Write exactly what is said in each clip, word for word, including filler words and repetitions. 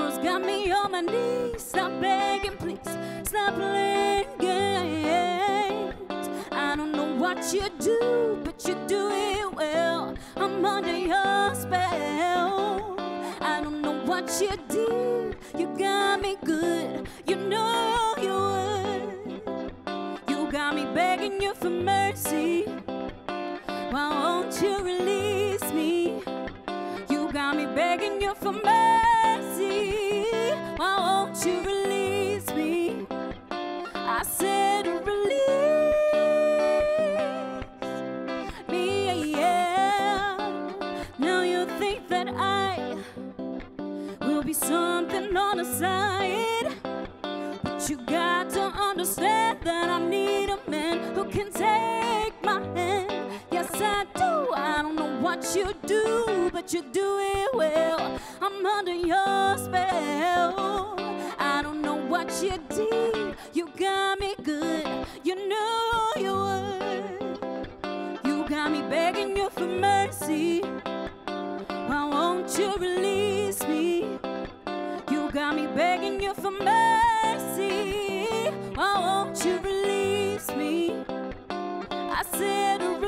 troubles got me on my knees. Stop begging, please, stop playing games. I don't know what you do, but you do it well. I'm under your spell. I don't know what you did, you got me good, you know you would. You got me begging you for mercy. Why won't you release me? You got me begging you for mercy. Why won't you release me? I said release me, yeah. Now you think that I will be something on the side, but you got to understand that I need a man who can take my hand. I do. I don't know what you do, but you do it well. I'm under your spell. I don't know what you did, you got me good, you know you would. You got me begging you for mercy. Why won't you release me? You got me begging you for mercy. Why won't you release me? I said release.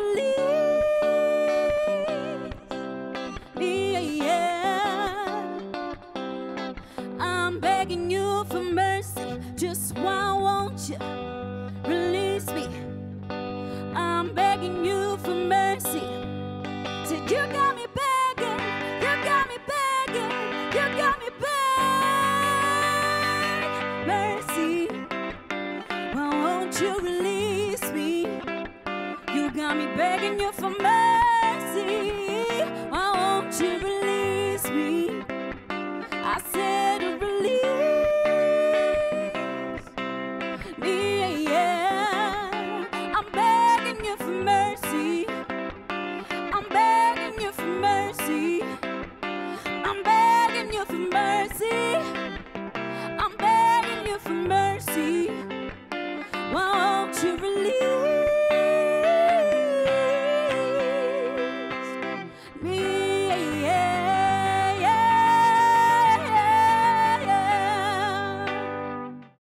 You for mercy, just why won't you release me? I'm begging you for mercy. Till you got me back.